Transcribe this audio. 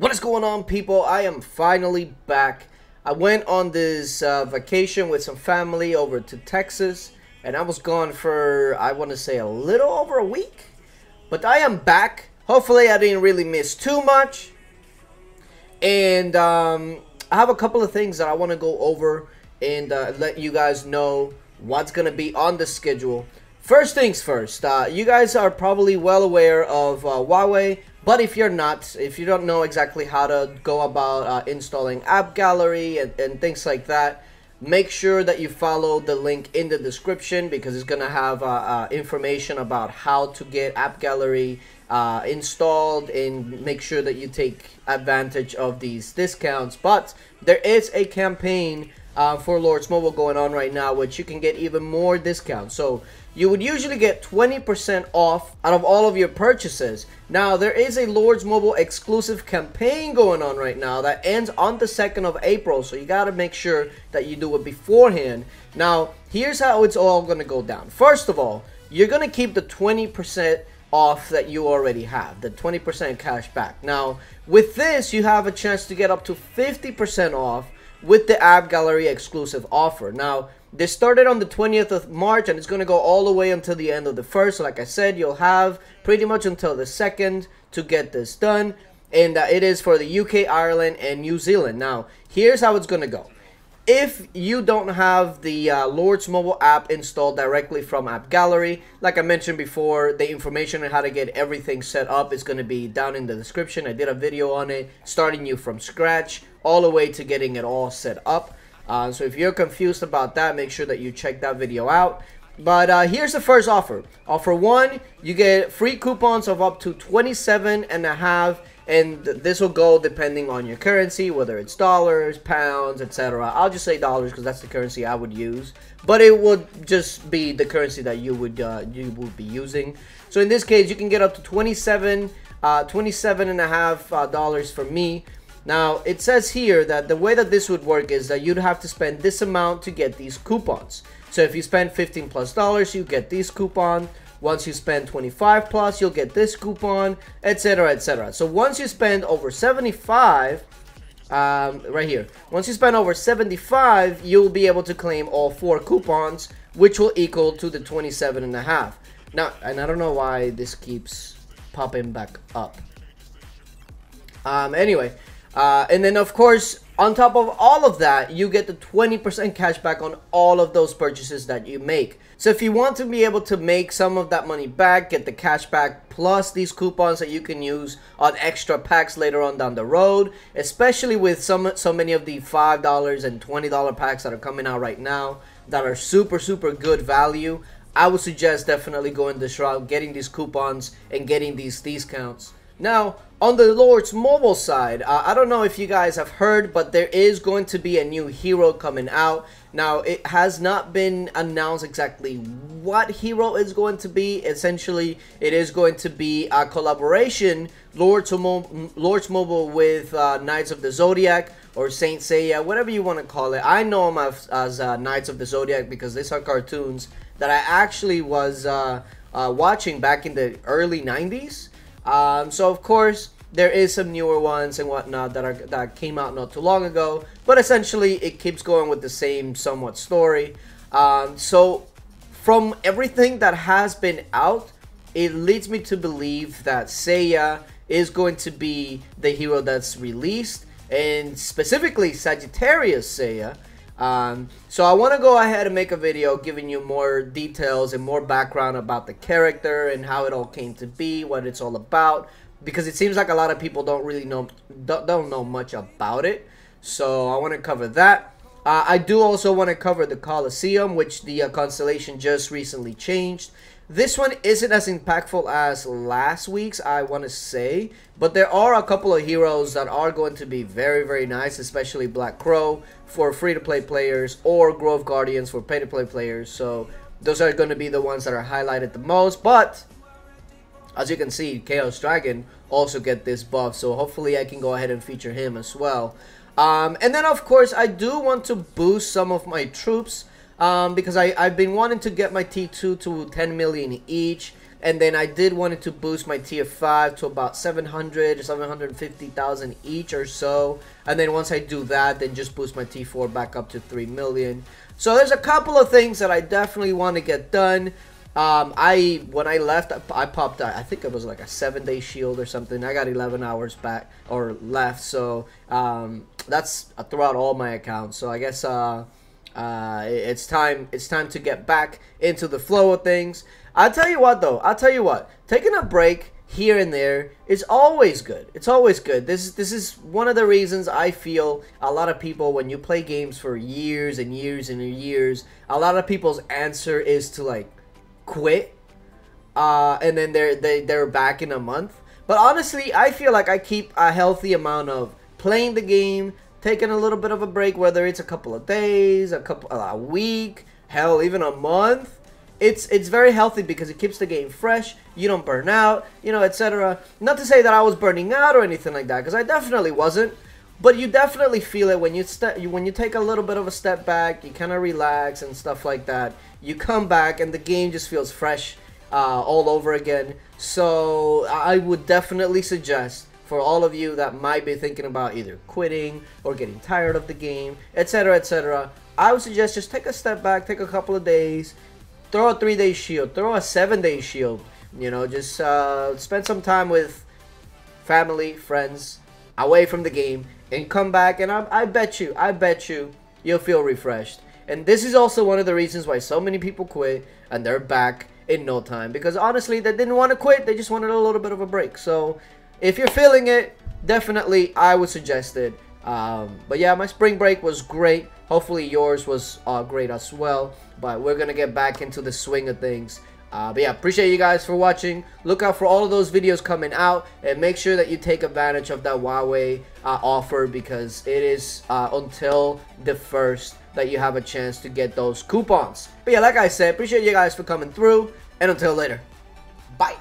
What is going on, people? I am finally back. I went on this vacation with some family over to Texas, and I was gone for, I want to say, a little over a week. But I am back. Hopefully, I didn't really miss too much. And I have a couple of things that I want to go over and let you guys know what's going to be on the schedule. First things first, you guys are probably well aware of Huawei. But if you're not, if you don't know exactly how to go about installing App Gallery and things like that, make sure that you follow the link in the description, because it's going to have information about how to get App Gallery installed and make sure that you take advantage of these discounts. But there is a campaign for Lords Mobile going on right now, which you can get even more discounts. So you would usually get 20% off out of all of your purchases. Now, there is a Lords Mobile exclusive campaign going on right now that ends on the 2nd of April, so you got to make sure that you do it beforehand. Now, here's how it's all going to go down. First of all, you're going to keep the 20% off that you already have, the 20% cash back. Now, with this, you have a chance to get up to 50% off with the App Gallery exclusive offer. Now, this started on the 20th of March, and it's going to go all the way until the end of the 1st. Like I said, you'll have pretty much until the 2nd to get this done. And it is for the UK, Ireland, and New Zealand. Now, here's how it's going to go. If you don't have the Lords Mobile app installed directly from App Gallery, like I mentioned before, the information on how to get everything set up is going to be down in the description. I did a video on it, starting you from scratch, all the way to getting it all set up. So if you're confused about that, make sure that you check that video out. But here's the first offer. Offer one, you get free coupons of up to 27.5, and this will go depending on your currency, whether it's dollars, pounds, etc. I'll just say dollars because that's the currency I would use, but it would just be the currency that you would be using. So in this case, you can get up to 27.5 dollars from me. Now, it says here that the way that this would work is that you'd have to spend this amount to get these coupons. So if you spend $15+, you get these coupons. Once you spend $25+, you'll get this coupon, etc., etc. So once you spend over 75, right here, once you spend over 75, you'll be able to claim all 4 coupons, which will equal to the 27.5. Now, and I don't know why this keeps popping back up. Anyway. And then, of course, on top of all of that, you get the 20% cash back on all of those purchases that you make. So if you want to be able to make some of that money back, get the cash back plus these coupons that you can use on extra packs later on down the road, especially with so many of the $5 and $20 packs that are coming out right now that are super good value, I would suggest definitely going this route, getting these coupons and getting these discounts. Now, on the Lords Mobile side, I don't know if you guys have heard, but there is going to be a new hero coming out. Now, it has not been announced exactly what hero it's going to be. Essentially, it is going to be a collaboration, Lords Mobile with Knights of the Zodiac or Saint Seiya, whatever you want to call it. I know them as Knights of the Zodiac because these are cartoons that I actually was watching back in the early 90s. So of course there is some newer ones and whatnot that came out not too long ago, but essentially it keeps going with the same somewhat story. So from everything that has been out, it leads me to believe that Seiya is going to be the hero that's released, and specifically Sagittarius Seiya. So I want to go ahead and make a video giving you more details and more background about the character and how it all came to be, what it's all about, because it seems like a lot of people don't really know, don't know much about it. So I want to cover that. I do also want to cover the Colosseum, which the constellation just recently changed. This one isn't as impactful as last week's, I want to say, but there are a couple of heroes that are going to be very nice, especially Black Crow for free-to-play players or Grove Guardians for pay-to-play players. So those are going to be the ones that are highlighted the most, but as you can see, Chaos Dragon also get this buff, so hopefully I can go ahead and feature him as well. And then, of course, I do want to boost some of my troops. Because I've been wanting to get my T2 to 10 million each. And then I did wanted to boost my tier 5 to about 700 or 750,000 each or so. And then once I do that, then just boost my T4 back up to 3 million. So there's a couple of things that I definitely want to get done. When I left, I popped out, I think it was like a 7-day shield or something. I got 11 hours back or left, so that's throughout all my accounts. So I guess it's time to get back into the flow of things. I'll tell you what though, taking a break here and there is always good. It's always good. This is one of the reasons I feel a lot of people, when you play games for years and years and years, a lot of people's answer is to like quit, and then they're back in a month. But honestly, I feel like I keep a healthy amount of playing the game, taking a little bit of a break, whether it's a couple of days, a week, hell, even a month. It's very healthy because it keeps the game fresh. You don't burn out, you know, etc. Not to say that I was burning out or anything like that, because I definitely wasn't. But you definitely feel it when you take a little bit of a step back, you kind of relax and stuff like that. You come back and the game just feels fresh all over again. So I would definitely suggest for all of you that might be thinking about either quitting or getting tired of the game, etc., etc., I would suggest just take a step back, take a couple of days, throw a 3-day shield, throw a 7-day shield. You know, just spend some time with family, friends, away from the game, and come back, and I bet you you'll feel refreshed. And this is also one of the reasons why so many people quit and they're back in no time, because honestly they didn't want to quit, they just wanted a little bit of a break. So if you're feeling it, definitely I would suggest it. But yeah, my spring break was great. Hopefully yours was great as well. But we're gonna get back into the swing of things. But yeah, appreciate you guys for watching. Look out for all of those videos coming out, and make sure that you take advantage of that Huawei offer, because it is until the 1st that you have a chance to get those coupons. But yeah, like I said, appreciate you guys for coming through, and until later, bye.